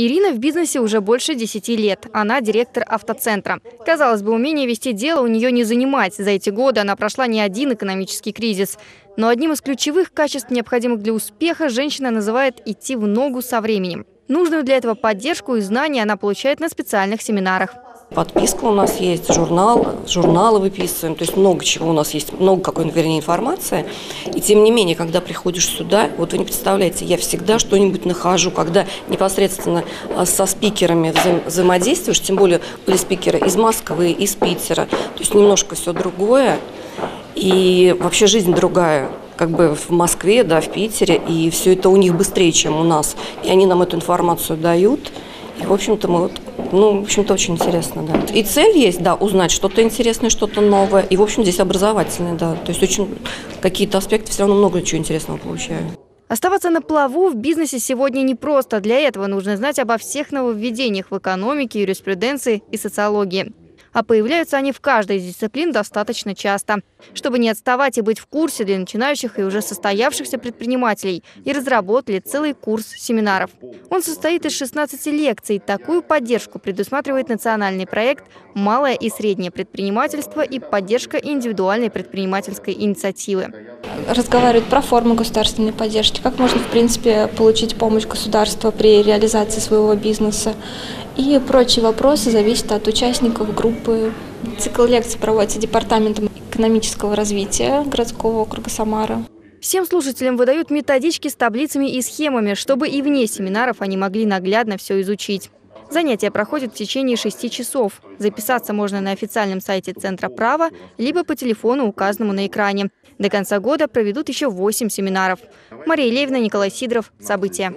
Ирина в бизнесе уже больше 10 лет. Она директор автоцентра. Казалось бы, умение вести дело у нее не занимать. За эти годы она прошла не один экономический кризис. Но одним из ключевых качеств, необходимых для успеха, женщина называет идти в ногу со временем. Нужную для этого поддержку и знания она получает на специальных семинарах. Подписка у нас есть, журналы выписываем, то есть много чего у нас есть, много какой-то, вернее, информации. И тем не менее, когда приходишь сюда, вот вы не представляете, я всегда что-нибудь нахожу, когда непосредственно со спикерами взаимодействуешь, тем более были спикеры из Москвы, из Питера, то есть немножко все другое, и вообще жизнь другая. Как бы в Москве, да, в Питере, и все это у них быстрее, чем у нас. И они нам эту информацию дают. И, в общем-то, мы вот, ну, в общем-то, очень интересно, да. И цель есть, да, узнать что-то интересное, что-то новое. И, в общем, здесь образовательное, да. То есть очень какие-то аспекты все равно много чего интересного получаю. Оставаться на плаву в бизнесе сегодня непросто. Для этого нужно знать обо всех нововведениях в экономике, юриспруденции и социологии. А появляются они в каждой из дисциплин достаточно часто. Чтобы не отставать и быть в курсе, для начинающих и уже состоявшихся предпринимателей и разработали целый курс семинаров. Он состоит из 16 лекций. Такую поддержку предусматривает национальный проект «Малое и среднее предпринимательство» и поддержка индивидуальной предпринимательской инициативы. Разговаривают про форму государственной поддержки, как можно, в принципе, получить помощь государства при реализации своего бизнеса. И прочие вопросы зависят от участников группы. Цикл лекций проводится Департаментом экономического развития городского округа Самара. Всем слушателям выдают методички с таблицами и схемами, чтобы и вне семинаров они могли наглядно все изучить. Занятия проходят в течение 6 часов. Записаться можно на официальном сайте Центра права, либо по телефону, указанному на экране. До конца года проведут еще 8 семинаров. Мария Левина, Николай Сидоров. События.